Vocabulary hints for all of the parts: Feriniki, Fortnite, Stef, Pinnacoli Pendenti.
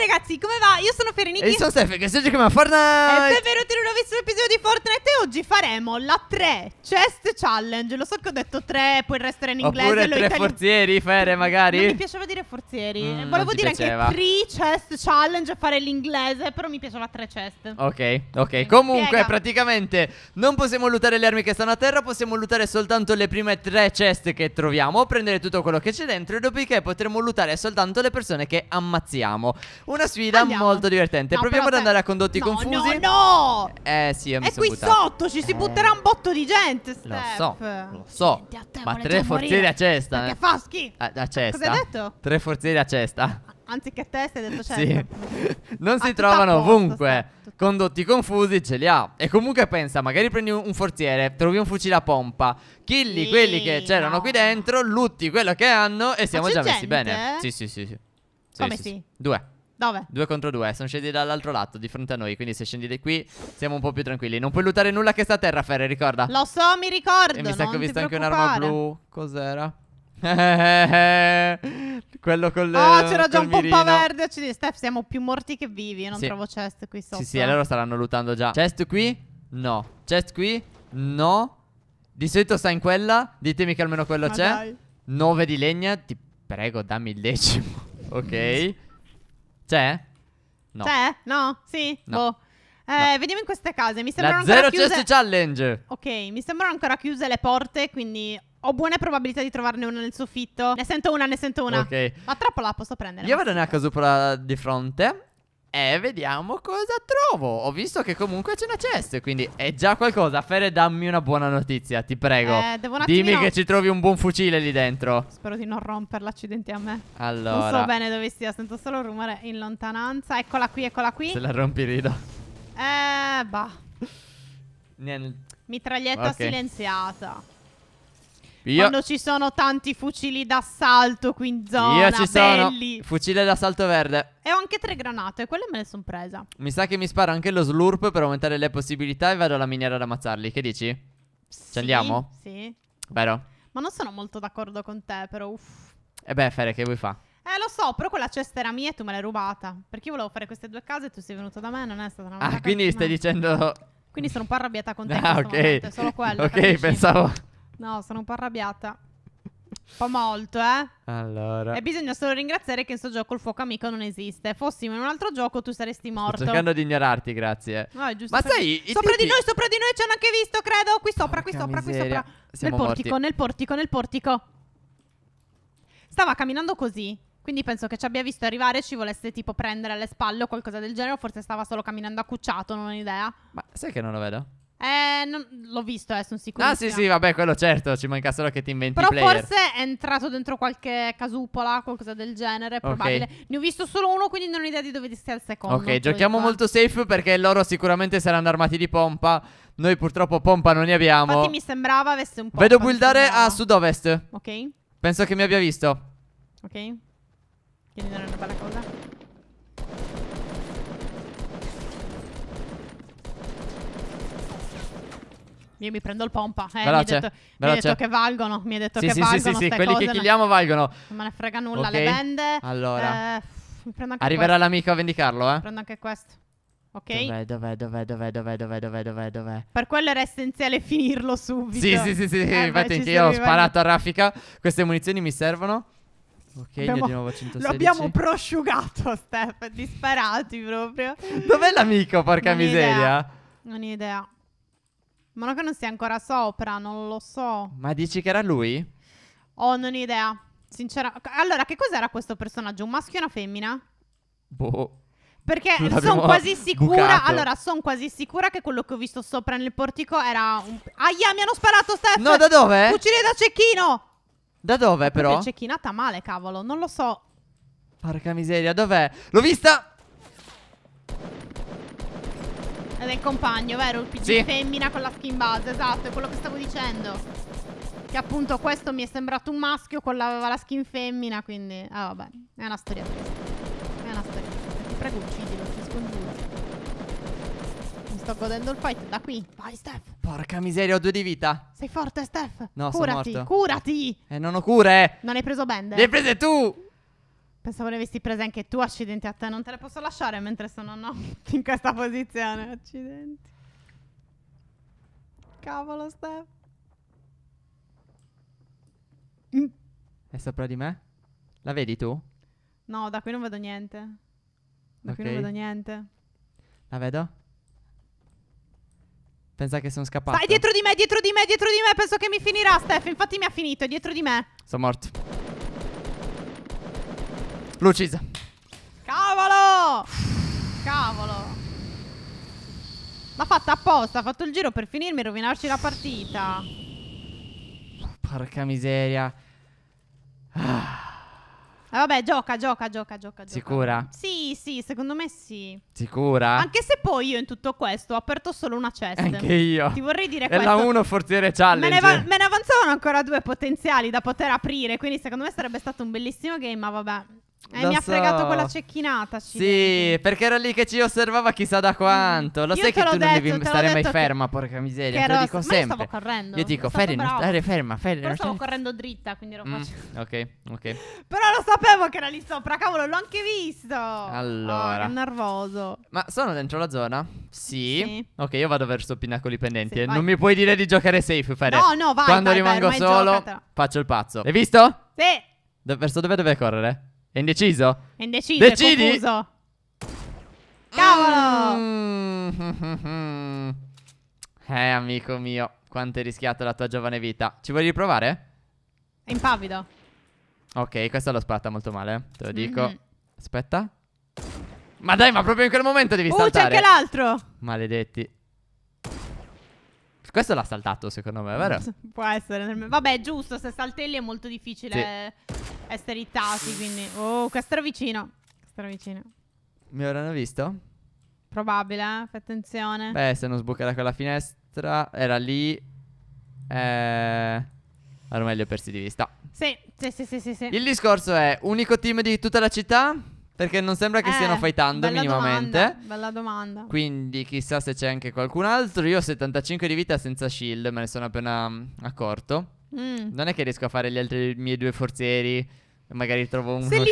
ragazzi, come va? Io sono Feriniki. E io sono Stef, che stiamo giocando a Fortnite. E benvenuti in un nuovo episodio di Fortnite. E oggi faremo la 3 chest challenge. Lo so che ho detto 3, poi il resto era in inglese. Oppure 3 forzieri, Fere, magari. Non mi piaceva dire forzieri. Volevo dire anche 3 chest challenge e fare l'inglese, però mi piaceva 3 chest. Ok, ok. Comunque, praticamente non possiamo lootare le armi che stanno a terra. Possiamo lootare soltanto le prime 3 chest che troviamo, prendere tutto quello che c'è dentro, e dopodiché potremo lootare soltanto le persone che ammazziamo. Una sfida molto divertente. No, proviamo ad andare a condotti confusi. No, no! Sì, è qui sotto, ci si butterà un botto di gente, Stef. Lo so, ma 3 forzieri a cesta. Che fa schifo. A cesta. Cosa hai detto? 3 forzieri a cesta. Anziché testa, hai detto cesta. Sì. Non si trovano ovunque. Condotti confusi ce li ha. E comunque pensa, magari prendi un forziere, trovi un fucile a pompa, killi quelli che c'erano qui dentro, lutti quello che hanno e siamo già messi bene. Sì, sì, sì, sì. Come sì? 2. Dove? 2 contro 2, sono scendi dall'altro lato, di fronte a noi. Quindi se scendi da qui siamo un po' più tranquilli. Non puoi lootare nulla che sta a terra, Ferre, ricorda. Lo so, mi ricordo. E mi sa che ho visto anche un'arma blu. Cos'era? Quello con le... Ah, c'era già un pompa verde. Stef, siamo più morti che vivi. Io non trovo chest qui sotto. Sì, sì, allora staranno lootando già. Chest qui? No. Chest qui? No. Di solito sta in quella. Ditemi che almeno quello c'è. 9 di legna. Ti prego, dammi il decimo. Ok. C'è? No. C'è? No? Sì? No. Boh. No. Vediamo in queste case. Mi sembrano ancora chiuse. Chest challenge. Ok, mi sembrano ancora chiuse le porte, quindi ho buone probabilità di trovarne una nel soffitto. Ne sento una, ne sento una. Ok. La trappola la posso prendere. Io vado nella casupola di fronte e vediamo cosa trovo. Ho visto che comunque c'è una chest, quindi è già qualcosa. Fere, dammi una buona notizia, ti prego. Devo un attimino... Dimmi che ci trovi un buon fucile lì dentro. Spero di non romperla, accidenti a me. Allora, non so bene dove sia, sento solo rumore in lontananza. Eccola qui, eccola qui. Se la rompi rido. Bah. Mitraglietta silenziata. Quando ci sono tanti fucili d'assalto qui in zona. Io ci sono. Fucile d'assalto verde. E ho anche 3 granate, quelle me le sono presa. Mi sa che mi sparo anche lo slurp per aumentare le possibilità e vado alla miniera ad ammazzarli. Che dici? Ci andiamo? Sì. Vero? Ma non sono molto d'accordo con te, però uff. E beh, Fere, che vuoi fa? Lo so, però quella cesta era mia e tu me l'hai rubata. Perché io volevo fare queste 2 case e tu sei venuto da me, non è stata una volta. Ah, quindi stai dicendo... Quindi sono un po' arrabbiata con te in questo momento, è solo quello. Ok, pensavo... No, sono un po' arrabbiata. Un po' molto, eh. Allora. E bisogna solo ringraziare che in sto gioco il fuoco amico non esiste. Fossimo in un altro gioco tu saresti morto. Sto cercando di ignorarti, grazie. No, è giusto. Ma sai, sopra di noi ci hanno anche visto, credo. Qui sopra, qui sopra, qui sopra. Nel portico, nel portico, nel portico. Stava camminando così, quindi penso che ci abbia visto arrivare e ci volesse tipo prendere alle spalle o qualcosa del genere. O forse stava solo camminando accucciato, non ho idea. Ma sai che non lo vedo? L'ho visto, sono sicuro. Ah, sì, sì, vabbè, quello certo. Ci manca solo che ti inventi il player. Però forse è entrato dentro qualche casupola, qualcosa del genere, è probabile. Ne ho visto solo uno, quindi non ho idea di dove sia il secondo. Ok, giochiamo molto safe perché loro sicuramente saranno armati di pompa. Noi purtroppo pompa non ne abbiamo. Infatti mi sembrava avesse un po'. Vedo buildare a sud-ovest. Ok. Penso che mi abbia visto. Ok. Quindi non è una bella cosa. Io mi prendo il pompa. Mi ha detto che valgono. Mi ha detto che valgono. Sì, sì, sì. Quelli che killiamo valgono. Non me ne frega nulla. Le vende. Allora, arriverà l'amico a vendicarlo, eh. Prendo anche questo. Ok. Dov'è? Per quello era essenziale finirlo subito. Sì, sì, sì, sì. Infatti anche io ho sparato a raffica. Queste munizioni mi servono. Ok, io di nuovo 116. Lo abbiamo prosciugato, Stef. Disparati proprio. Dov'è l'amico, porca miseria? Non ho idea. Ma che non sia ancora sopra, non lo so. Ma dici che era lui? Oh, non ho idea. Sincera. Allora, che cos'era questo personaggio? Un maschio e una femmina? Boh. Perché sono quasi sicura. Allora, sono quasi sicura che quello che ho visto sopra nel portico era un... Aia, mi hanno sparato, Stef! No, da dove? Fucile da cecchino! Da dove, però? È cecchinata male, cavolo. Non lo so. Porca miseria, dov'è? L'ho vista! Ed è il compagno, vero? Il PG femmina con la skin base, esatto, è quello che stavo dicendo. Che appunto questo mi è sembrato un maschio, quello aveva la skin femmina, quindi... Ah vabbè, è una storia triste. È una storia triste. Ti prego, uccidilo, ti scongiuro. Mi sto godendo il fight da qui. Vai, Stef. Porca miseria, ho 2 di vita. Sei forte, Stef. No, sono morto. Curati, curati. Non ho cure. Non hai preso bende. Le hai prese tu. Pensavo ne avessi prese anche tu, accidenti a te. Non te le posso lasciare mentre sono in questa posizione. Accidenti. Cavolo, Stef. È sopra di me? La vedi tu? No, da qui non vedo niente. Da qui non vedo niente. La vedo? Pensa che sono scappato. Stai dietro di me, dietro di me, dietro di me. Penso che mi finirà, Stef. Infatti mi ha finito, è dietro di me. Sono morto. L'ho uccisa. Cavolo! Cavolo! L'ha fatta apposta, ha fatto il giro per finirmi e rovinarci la partita. Porca miseria. Vabbè, gioca. Sicura? Sì, sì, secondo me sì. Sicura? Anche se poi io in tutto questo ho aperto solo una cesta. Anche io. Ti vorrei dire questo. È la 1 Forziere Challenge. Me ne avanzavano ancora 2 potenziali da poter aprire, quindi secondo me sarebbe stato un bellissimo game, ma vabbè. Mi ha fregato quella cecchinata. Sì, perché era lì che ci osservava chissà da quanto. Lo sai che tu non devi stare mai ferma, porca miseria. Te lo dico sempre. Ma io stavo correndo. Io dico, Ferri, non stare ferma. Però stavo correndo dritta, quindi ero facile. Ok. Però lo sapevo che era lì sopra, cavolo, l'ho anche visto. Allora, che nervoso. Ma sono dentro la zona? Sì. Ok, io vado verso Pinnacoli Pendenti. Non mi puoi dire di giocare safe, Ferri. No, vai. Quando rimango solo faccio il pazzo. Hai visto? Sì. Verso dove deve correre? È indeciso? È indeciso, decidi? È confuso. Cavolo! Amico mio, quanto hai rischiato la tua giovane vita. Ci vuoi riprovare? È impavido. Ok, questa l'ho sparata molto male, te lo dico. Aspetta. Ma dai, ma proprio in quel momento devi saltare. C'è anche l'altro. Maledetti. Questo l'ha saltato, secondo me, vero? Può essere. Vabbè, giusto, se saltelli è molto difficile... Sì. Essere ittati, quindi. Oh, questo era vicino. Questo era vicino. Mi avranno visto? Probabile, eh? Fai attenzione. Beh, se non sbucherà quella finestra. Era lì. Allora meglio persi di vista. Sì. Il discorso è unico team di tutta la città? Perché non sembra che stiano fightando bella minimamente. Bella domanda. Quindi chissà se c'è anche qualcun altro. Io ho 75 di vita senza shield. Me ne sono appena accorto. Non è che riesco a fare gli altri miei 2 forzieri. Magari trovo uno shield. Se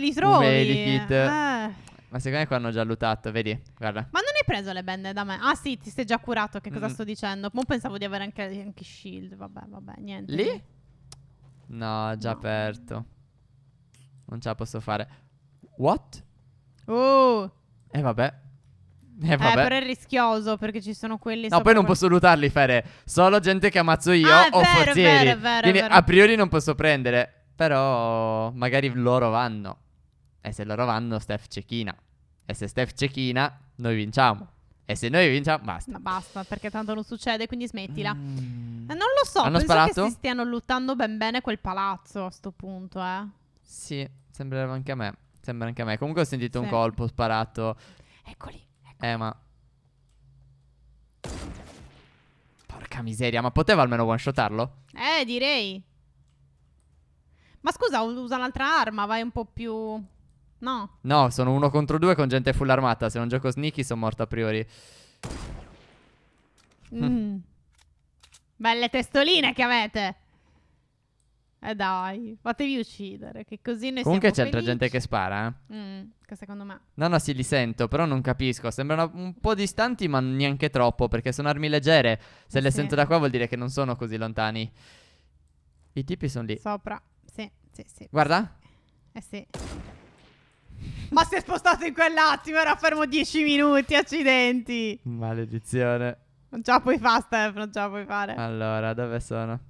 li trovi. Un medikit. Ma secondo me qua hanno già lootato, vedi? Guarda. Ma non hai preso le bende da me? Ah sì, ti sei già curato, che cosa sto dicendo? Mo pensavo di avere anche shield. Vabbè, niente. Lì? No, già aperto. Non ce la posso fare. What? Oh. Vabbè. Però è rischioso perché ci sono quelli. No, poi non posso lootarli, fare solo gente che ammazzo io o forzieri. Vero, quindi a priori non posso prendere. Però magari loro vanno. E se loro vanno, Stef cecchina. E se Stef cecchina, noi vinciamo. E se noi vinciamo, basta. Ma basta, perché tanto non succede, quindi smettila. Non lo so, hanno penso sparato? Che si stiano lottando ben bene quel palazzo a sto punto, eh. Sì, sembrava anche a me. Sembra anche a me. Comunque ho sentito un colpo sparato. Eccoli. Ma porca miseria, ma poteva almeno one shotarlo? Direi. Ma scusa, usa l'altra arma, vai un po' più... No, sono 1 contro 2 con gente full armata. Se non gioco sneaky sono morto a priori. Belle testoline che avete. Dai, fatevi uccidere, che così noi comunque siamo felici. Comunque c'è gente che spara, eh? Che secondo me. No, sì, li sento, però non capisco. Sembrano un po' distanti, ma neanche troppo, perché sono armi leggere. Se le sento da qua vuol dire che non sono così lontani. I tipi sono lì. Sopra, sì. Guarda. Sì. Ma si è spostato in quell'attimo, era fermo 10 minuti, accidenti. Maledizione. Non ce la puoi fare, Stef, non ce la puoi fare. Allora, dove sono?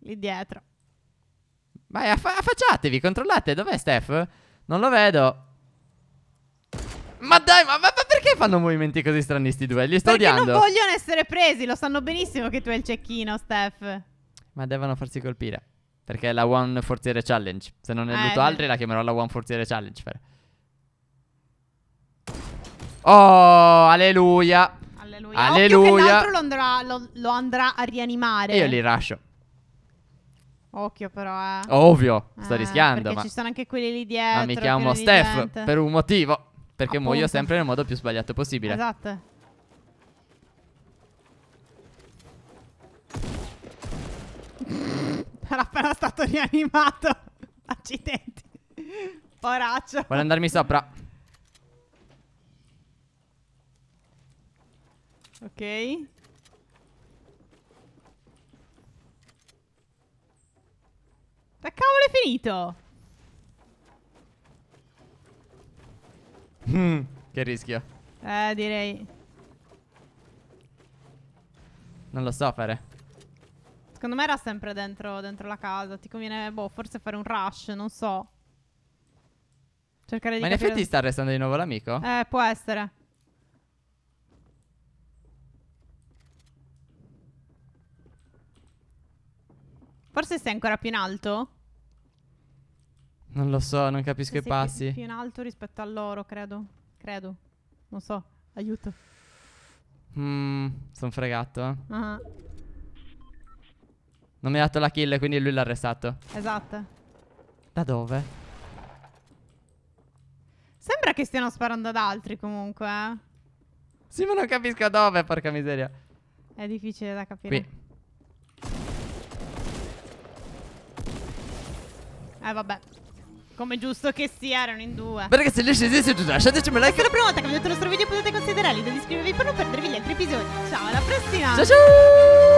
Lì dietro. Vai, affacciatevi, controllate. Dov'è Stef? Non lo vedo. Ma dai, ma perché fanno movimenti così strani sti due? Li sto odiando. Perché non vogliono essere presi. Lo sanno benissimo che tu hai il cecchino, Stef. Ma devono farsi colpire, perché è la One Forziere Challenge. Se non ne looto altri la chiamerò la One Forziere Challenge. Oh, alleluia. Alleluia. Occhio che l'altro lo andrà a rianimare. Io li lascio. Occhio però, eh. Ovvio, sto rischiando. Perché ci sono anche quelli lì dietro. Ma mi chiamo Stef per un motivo. Perché muoio sempre nel modo più sbagliato possibile. Esatto. Era appena stato rianimato. Accidenti. Poraccio. Vuole andarmi sopra. Ok. Da cavolo è finito. Che rischio. Direi. Non lo so fare. Secondo me era sempre dentro la casa. Ti conviene, boh, forse fare un rush, non so. Cercare di... Ma in effetti sta restando di nuovo l'amico? Può essere. Forse sei ancora più in alto? Non lo so, non capisco se i passi. Sei più in alto rispetto a loro, credo. Non so, aiuto. Sono fregato. Non mi ha dato la kill, quindi lui l'ha arrestato. Esatto. Da dove? Sembra che stiano sparando ad altri comunque, eh. Sì, ma non capisco dove, porca miseria. È difficile da capire. Qui. Vabbè. Come giusto che sia, erano in due. Perché se le scesesse tu lasciateci un like. Se è la prima volta che vedete il nostro video potete considerarli ed iscrivervi per non perdervi gli altri episodi. Ciao, alla prossima. Ciao ciao.